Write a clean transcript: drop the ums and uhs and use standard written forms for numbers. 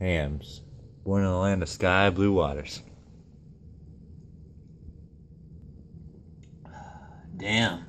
Hamm's, born in the land of sky blue waters. Damn.